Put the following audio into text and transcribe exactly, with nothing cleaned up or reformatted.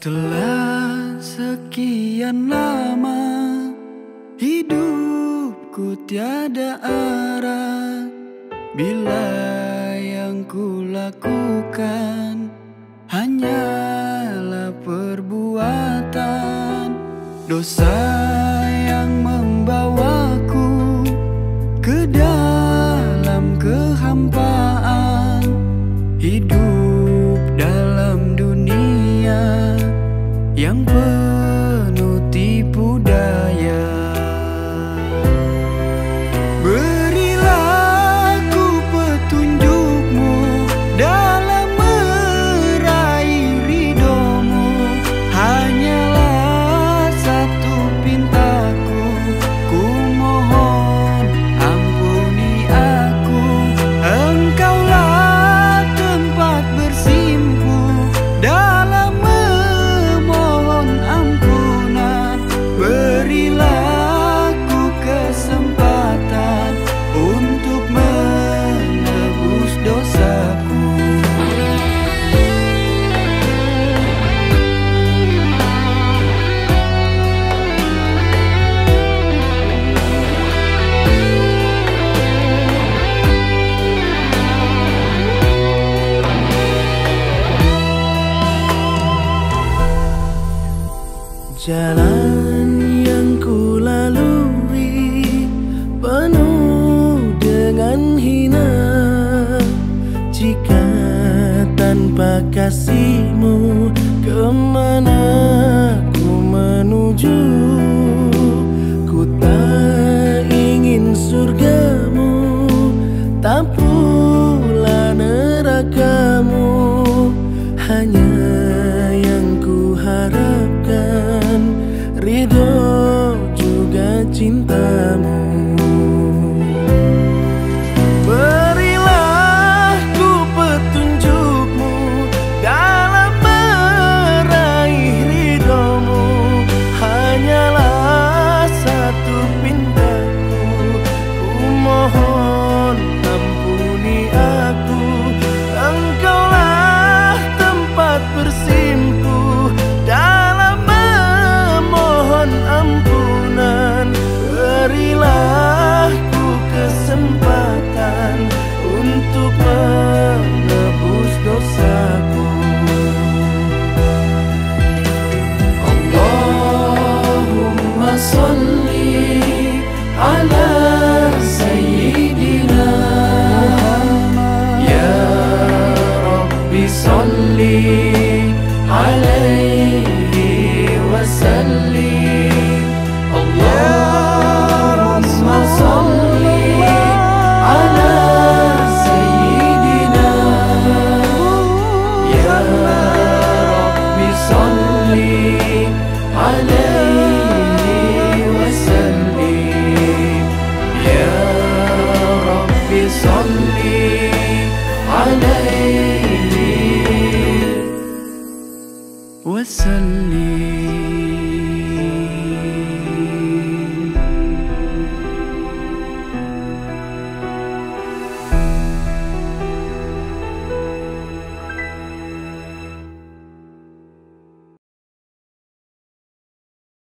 Telah sekian lama hidupku tiada arah. Bila yang kulakukan hanyalah perbuatan dosa yang membawaku ke dalam kehampaan. Hidup dalam dunia yang penuh tipu daya. Berilah aku petunjukmu dalam meraih ridhomu. Hanyalah satu pintaku, ku mohon ampuni aku. Engkaulah tempat bersimpu dalam jalan yang ku lalui, penuh dengan hina. Jika tanpa kasihmu, kemana ku menuju? Ku tak ingin surgamu, tak pula nerakamu. Hanya yang ku harapkan ridho juga cintamu. Berilah ku petunjukmu dalam meraih ridhomu. Hanyalah satu pintaku, ku mohon ampuni aku. Engkaulah tempat bersimpu dalam ampunan. Berilah ku kesempatan untuk menebus dosaku. Allahumma sholli ala sayyidina Muhammad. Ya Rabbi sholli alaihi wa sallim. Allahumma sholli ala sayyidina. Ya Rabbi sholli alaihi wa sallim. Ya Rabbi sholli alaihi wa sallim.